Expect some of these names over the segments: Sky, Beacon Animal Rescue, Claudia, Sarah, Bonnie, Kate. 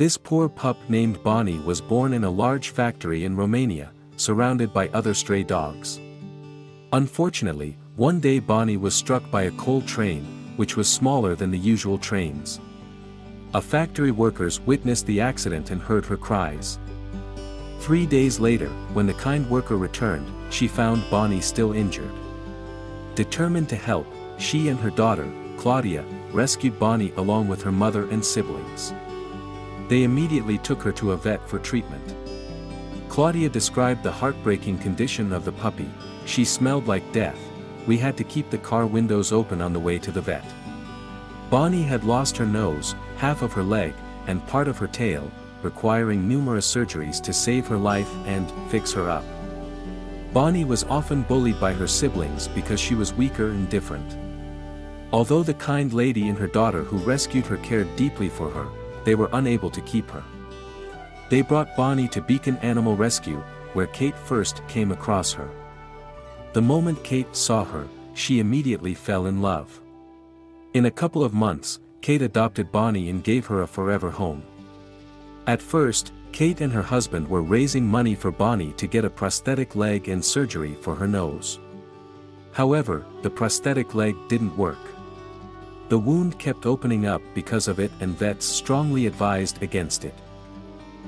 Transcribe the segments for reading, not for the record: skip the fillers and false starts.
This poor pup named Bonnie was born in a large factory in Romania, surrounded by other stray dogs. Unfortunately, one day Bonnie was struck by a coal train, which was smaller than the usual trains. A factory workers witnessed the accident and heard her cries. 3 days later, when the kind worker returned, she found Bonnie still injured. Determined to help, she and her daughter, Claudia, rescued Bonnie along with her mother and siblings. They immediately took her to a vet for treatment. Claudia described the heartbreaking condition of the puppy. She smelled like death. We had to keep the car windows open on the way to the vet. Bonnie had lost her nose, half of her leg, and part of her tail, requiring numerous surgeries to save her life and fix her up. Bonnie was often bullied by her siblings because she was weaker and different. Although the kind lady and her daughter who rescued her cared deeply for her, they were unable to keep her. They brought Bonnie to Beacon Animal Rescue, where Kate first came across her. The moment Kate saw her, she immediately fell in love. In a couple of months, Kate adopted Bonnie and gave her a forever home. At first, Kate and her husband were raising money for Bonnie to get a prosthetic leg and surgery for her nose. However, the prosthetic leg didn't work. The wound kept opening up because of it, and vets strongly advised against it.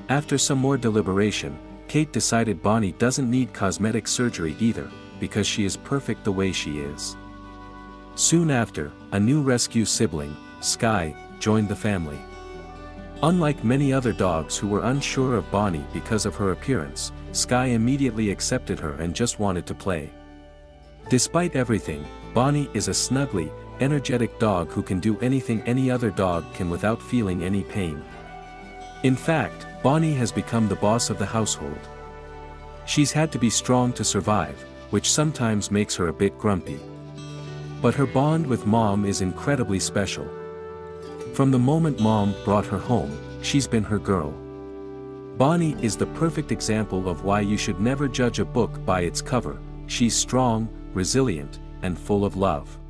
After some more deliberation, Kate decided Bonnie doesn't need cosmetic surgery either, because she is perfect the way she is. Soon after, a new rescue sibling, Sky, joined the family. Unlike many other dogs who were unsure of Bonnie because of her appearance, Sky immediately accepted her and just wanted to play. Despite everything, Bonnie is a snuggly, energetic dog who can do anything any other dog can without feeling any pain. In fact, Bonnie has become the boss of the household. She's had to be strong to survive, which sometimes makes her a bit grumpy. But her bond with Mom is incredibly special. From the moment Mom brought her home, she's been her girl. Bonnie is the perfect example of why you should never judge a book by its cover. She's strong, resilient, and full of love.